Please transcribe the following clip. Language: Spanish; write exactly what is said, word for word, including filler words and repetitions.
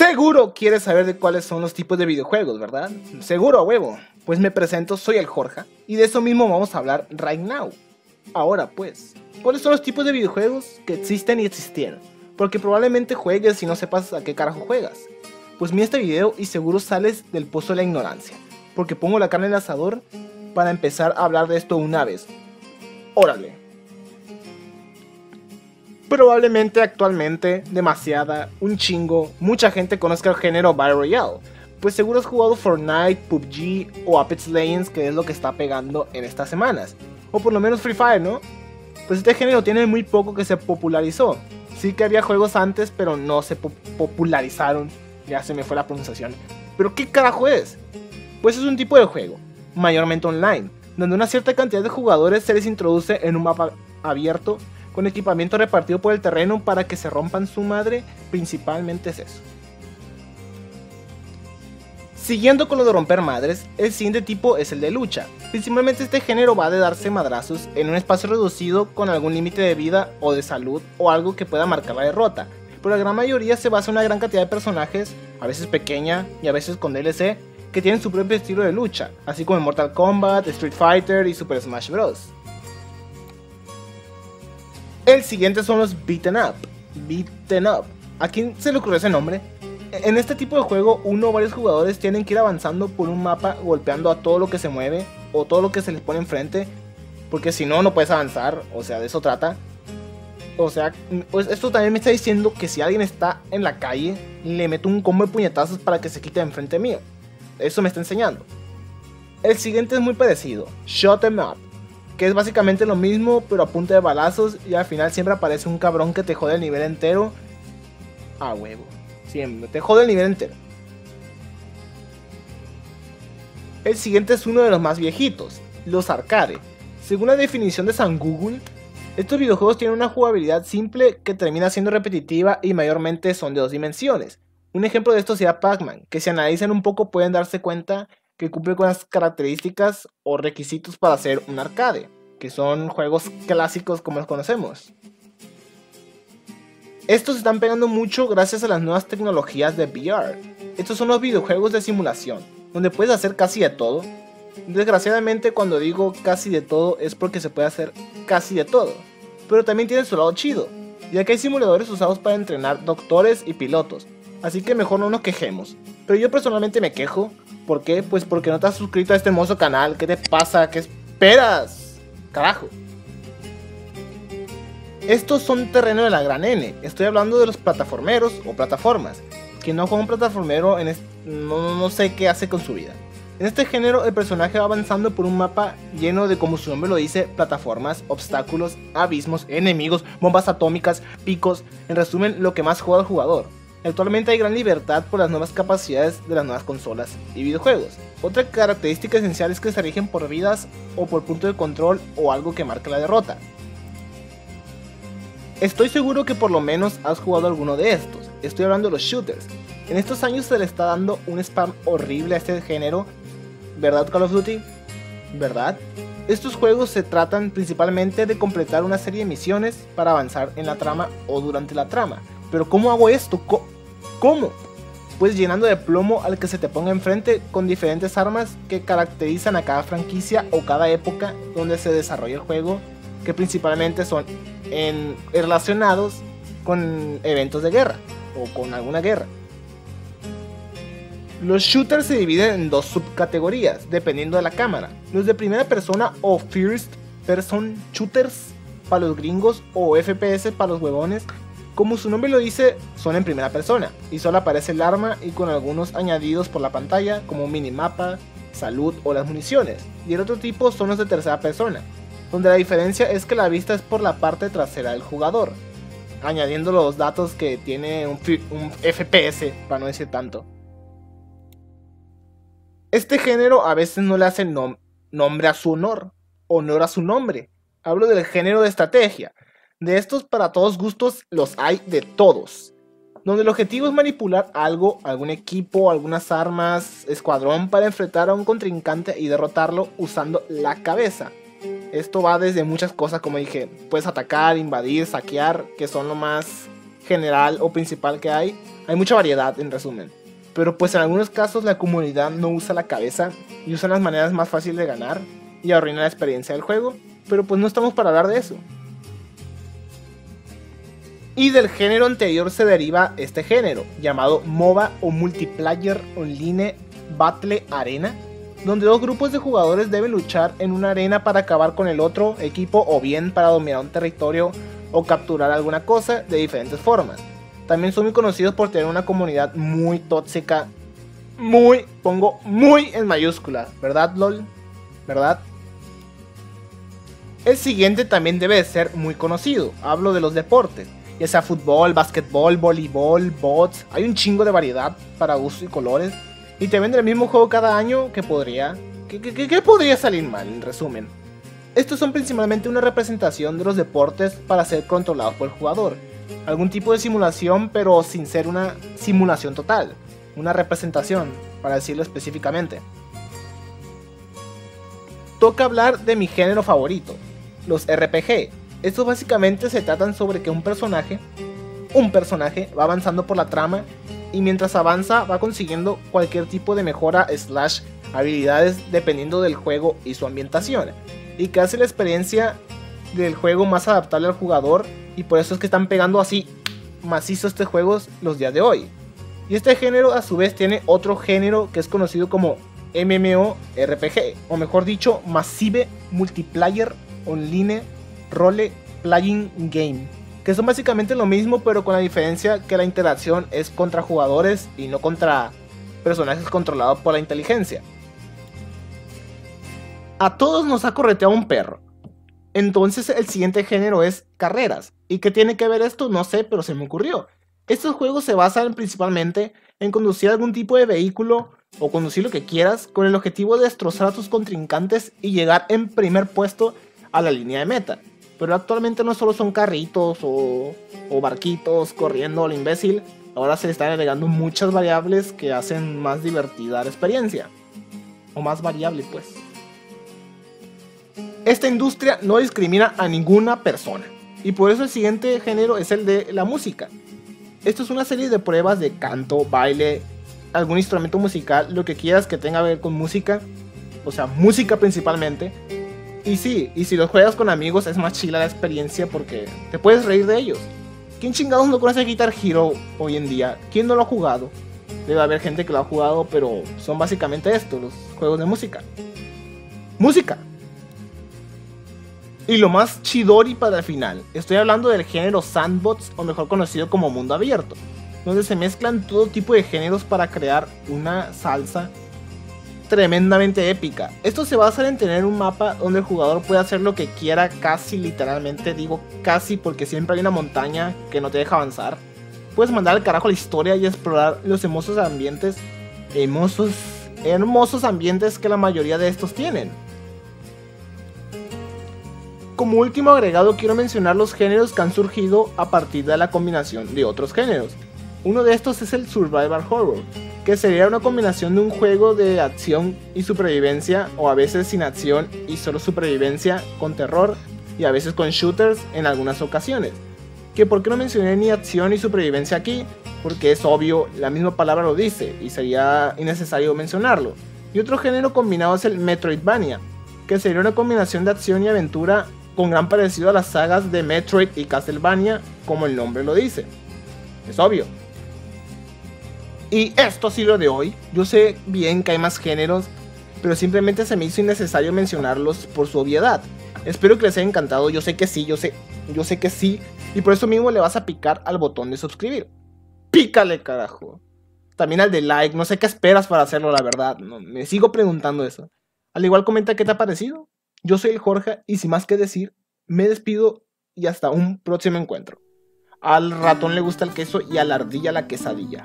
Seguro quieres saber de cuáles son los tipos de videojuegos, ¿verdad? Seguro, a huevo. Pues me presento, soy el Jorja, y de eso mismo vamos a hablar right now. Ahora pues, ¿cuáles son los tipos de videojuegos que existen y existieron? Porque probablemente juegues y no sepas a qué carajo juegas. Pues mira este video y seguro sales del pozo de la ignorancia, porque pongo la carne en el asador para empezar a hablar de esto una vez. Órale. Probablemente actualmente, demasiada, un chingo, mucha gente conozca el género Battle Royale. Pues seguro has jugado Fortnite, P U B G o Apex Legends, que es lo que está pegando en estas semanas. O por lo menos Free Fire, ¿no? Pues este género tiene muy poco que se popularizó. Sí que había juegos antes, pero no se po- popularizaron. Ya se me fue la pronunciación. ¿Pero qué carajo es? Pues es un tipo de juego, mayormente online, donde una cierta cantidad de jugadores se les introduce en un mapa abierto con equipamiento repartido por el terreno para que se rompan su madre. Principalmente es eso. Siguiendo con lo de romper madres, el siguiente tipo es el de lucha. Principalmente este género va de darse madrazos en un espacio reducido con algún límite de vida o de salud o algo que pueda marcar la derrota, pero la gran mayoría se basa en una gran cantidad de personajes, a veces pequeña y a veces con D L C, que tienen su propio estilo de lucha, así como en Mortal Kombat, Street Fighter y Super Smash Bros. El siguiente son los beaten up. Beaten up. ¿A quién se le ocurrió ese nombre? En este tipo de juego, uno o varios jugadores tienen que ir avanzando por un mapa golpeando a todo lo que se mueve o todo lo que se les pone enfrente, porque si no, no puedes avanzar, o sea, de eso trata. O sea, pues esto también me está diciendo que si alguien está en la calle, le meto un combo de puñetazos para que se quite de enfrente mío. Eso me está enseñando. El siguiente es muy parecido, shot 'em up, que es básicamente lo mismo pero a punta de balazos, y al final siempre aparece un cabrón que te jode el nivel entero. A huevo. Siempre te jode el nivel entero. El siguiente es uno de los más viejitos, los arcade. Según la definición de San Google, estos videojuegos tienen una jugabilidad simple que termina siendo repetitiva y mayormente son de dos dimensiones. Un ejemplo de esto sería Pac-Man, que si analizan un poco pueden darse cuenta que cumple con las características o requisitos para ser un arcade, que son juegos clásicos como los conocemos. Estos están pegando mucho gracias a las nuevas tecnologías de V R. Estos son los videojuegos de simulación, donde puedes hacer casi de todo. Desgraciadamente, cuando digo casi de todo es porque se puede hacer casi de todo, pero también tiene su lado chido, ya que hay simuladores usados para entrenar doctores y pilotos, así que mejor no nos quejemos. Pero yo personalmente me quejo. ¿Por qué? Pues porque no te has suscrito a este hermoso canal. ¿Qué te pasa? ¿Qué esperas? Carajo. Estos son terreno de la gran N. Estoy hablando de los plataformeros o plataformas. Quien no juega un plataformero en no, no sé qué hace con su vida. En este género el personaje va avanzando por un mapa lleno de, como su nombre lo dice, plataformas, obstáculos, abismos, enemigos, bombas atómicas, picos. En resumen, lo que más juega el jugador. Actualmente hay gran libertad por las nuevas capacidades de las nuevas consolas y videojuegos. Otra característica esencial es que se rigen por vidas o por punto de control o algo que marque la derrota. Estoy seguro que por lo menos has jugado alguno de estos. Estoy hablando de los shooters. En estos años se le está dando un spam horrible a este género, ¿verdad, Call of Duty? ¿Verdad? Estos juegos se tratan principalmente de completar una serie de misiones para avanzar en la trama o durante la trama. Pero ¿cómo hago esto? ¿Cómo? Pues llenando de plomo al que se te ponga enfrente con diferentes armas que caracterizan a cada franquicia o cada época donde se desarrolla el juego, que principalmente son en, relacionados con eventos de guerra o con alguna guerra. Los shooters se dividen en dos subcategorías dependiendo de la cámara: los de primera persona o first person shooters para los gringos o F P S para los huevones. Como su nombre lo dice, son en primera persona y solo aparece el arma y con algunos añadidos por la pantalla como un minimapa, salud o las municiones. Y el otro tipo son los de tercera persona, donde la diferencia es que la vista es por la parte trasera del jugador, añadiendo los datos que tiene un, un F P S, para no decir tanto. Este género a veces no le hace nom nombre a su honor, honor a su nombre. Hablo del género de estrategia. De estos para todos gustos los hay de todos, donde el objetivo es manipular algo, algún equipo, algunas armas, escuadrón, para enfrentar a un contrincante y derrotarlo usando la cabeza. Esto va desde muchas cosas, como dije, puedes atacar, invadir, saquear, que son lo más general o principal que hay. Hay mucha variedad, en resumen. Pero pues en algunos casos la comunidad no usa la cabeza y usan las maneras más fáciles de ganar y arruinar la experiencia del juego. Pero pues no estamos para hablar de eso. Y del género anterior se deriva este género, llamado MOBA o Multiplayer Online Battle Arena, donde dos grupos de jugadores deben luchar en una arena para acabar con el otro equipo o bien para dominar un territorio o capturar alguna cosa de diferentes formas. También son muy conocidos por tener una comunidad muy tóxica, muy, pongo muy en mayúscula, ¿verdad LOL? ¿Verdad? El siguiente también debe de ser muy conocido, hablo de los deportes, ya sea fútbol, basquetbol, voleibol, bots, hay un chingo de variedad para gusto y colores. Y te venden el mismo juego cada año que podría... Que, que, que podría salir mal, en resumen. Estos son principalmente una representación de los deportes para ser controlados por el jugador. Algún tipo de simulación, pero sin ser una simulación total. Una representación, para decirlo específicamente. Toca hablar de mi género favorito, los R P G. Estos básicamente se tratan sobre que un personaje... Un personaje va avanzando por la trama... Y mientras avanza va consiguiendo cualquier tipo de mejora slash habilidades dependiendo del juego y su ambientación. Y que hace la experiencia del juego más adaptable al jugador, y por eso es que están pegando así macizo estos juegos los días de hoy. Y este género a su vez tiene otro género que es conocido como MMORPG, o mejor dicho Massive Multiplayer Online Role Playing Game. Que son básicamente lo mismo, pero con la diferencia que la interacción es contra jugadores y no contra personajes controlados por la inteligencia. A todos nos ha correteado un perro. Entonces el siguiente género es carreras. ¿Y qué tiene que ver esto? No sé, pero se me ocurrió. Estos juegos se basan principalmente en conducir algún tipo de vehículo o conducir lo que quieras con el objetivo de destrozar a tus contrincantes y llegar en primer puesto a la línea de meta. Pero actualmente no solo son carritos o, o barquitos corriendo al imbécil, ahora se están agregando muchas variables que hacen más divertida la experiencia. O más variable pues. Esta industria no discrimina a ninguna persona, y por eso el siguiente género es el de la música. Esto es una serie de pruebas de canto, baile, algún instrumento musical, lo que quieras que tenga que ver con música, o sea música principalmente. Y sí, y si los juegas con amigos es más chila la experiencia porque te puedes reír de ellos. ¿Quién chingados no conoce Guitar Hero hoy en día? ¿Quién no lo ha jugado? Debe haber gente que lo ha jugado, pero son básicamente estos, los juegos de música. ¡Música! Y lo más chidori para el final. Estoy hablando del género Sandbox, o mejor conocido como mundo abierto, donde se mezclan todo tipo de géneros para crear una salsa tremendamente épica. Esto se basa en tener un mapa donde el jugador puede hacer lo que quiera, casi literalmente, digo casi porque siempre hay una montaña que no te deja avanzar. Puedes mandar al carajo la historia y explorar los hermosos ambientes, hermosos, hermosos ambientes que la mayoría de estos tienen. Como último agregado quiero mencionar los géneros que han surgido a partir de la combinación de otros géneros. Uno de estos es el Survival Horror, que sería una combinación de un juego de acción y supervivencia, o a veces sin acción y solo supervivencia, con terror y a veces con shooters en algunas ocasiones. Que por qué no mencioné ni acción ni supervivencia aquí, porque es obvio, la misma palabra lo dice y sería innecesario mencionarlo. Y otro género combinado es el Metroidvania, que sería una combinación de acción y aventura con gran parecido a las sagas de Metroid y Castlevania, como el nombre lo dice, es obvio. Y esto ha sido lo de hoy. Yo sé bien que hay más géneros, pero simplemente se me hizo innecesario mencionarlos por su obviedad. Espero que les haya encantado, yo sé que sí, yo sé, yo sé que sí, y por eso mismo le vas a picar al botón de suscribir. ¡Pícale, carajo! También al de like, no sé qué esperas para hacerlo, la verdad, no, me sigo preguntando eso. Al igual comenta qué te ha parecido. Yo soy el Jorge, y sin más que decir, me despido y hasta un próximo encuentro. Al ratón le gusta el queso y a la ardilla la quesadilla.